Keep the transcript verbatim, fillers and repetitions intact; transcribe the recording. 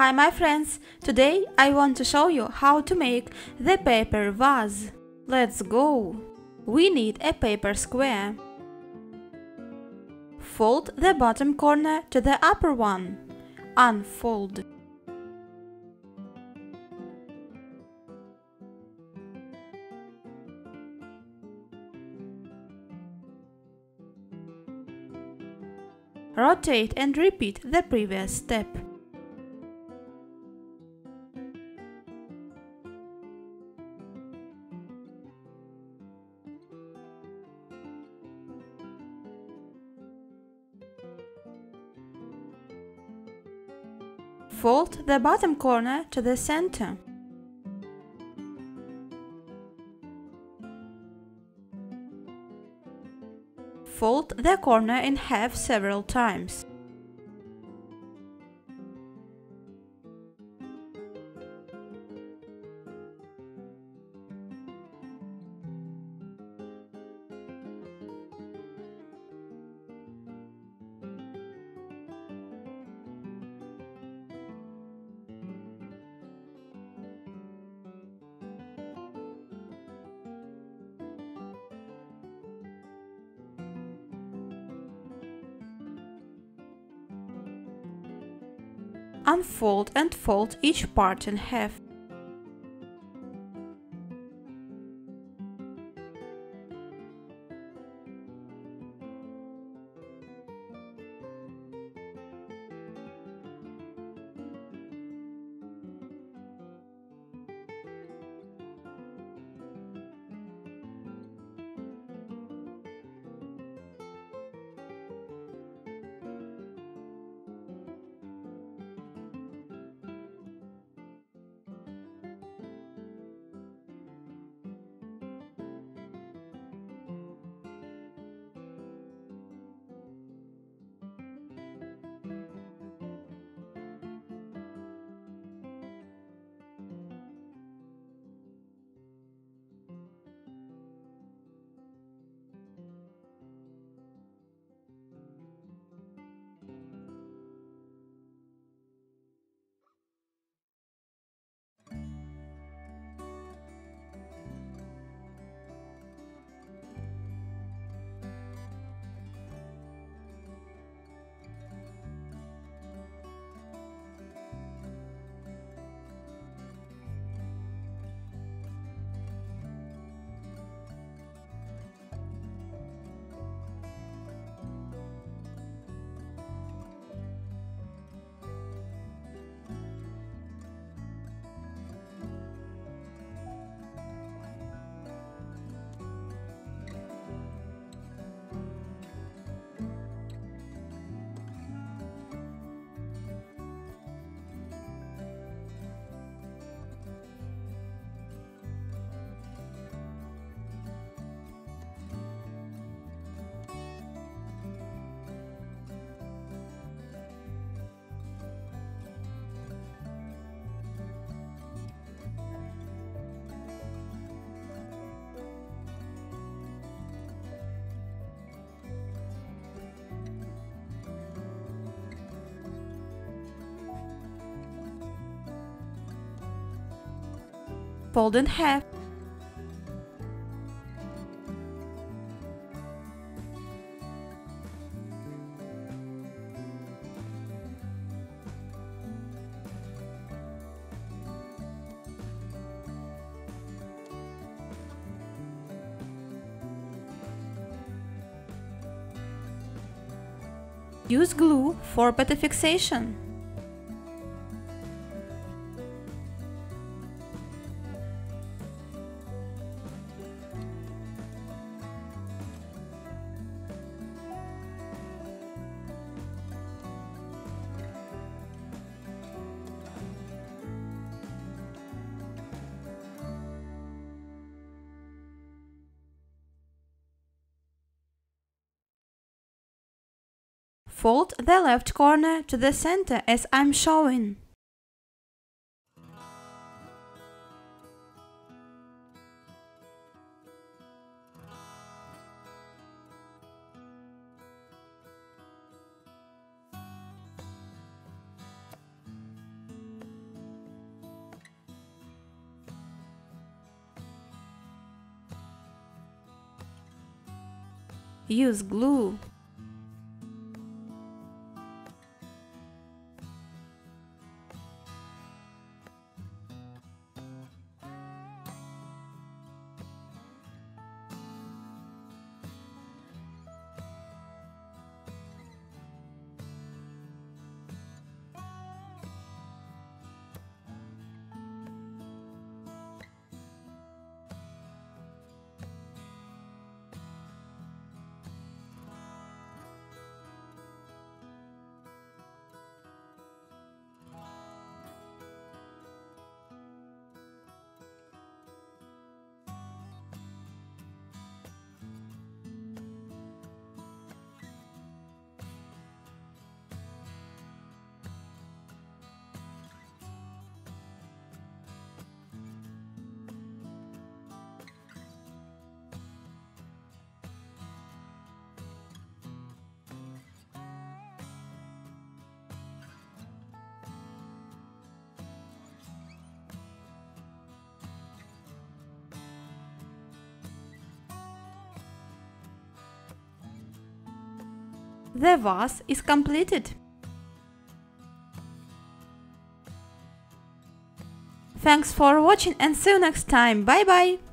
Hi my friends, today I want to show you how to make the paper vase. Let's go! We need a paper square. Fold the bottom corner to the upper one. Unfold. Rotate and repeat the previous step. Fold the bottom corner to the center. Fold the corner in half several times. Unfold and fold each part in half. Fold in half. Use glue for better fixation. Fold the left corner to the center as I'm showing. Use glue. The vase is completed. Thanks for watching and see you next time. Bye bye.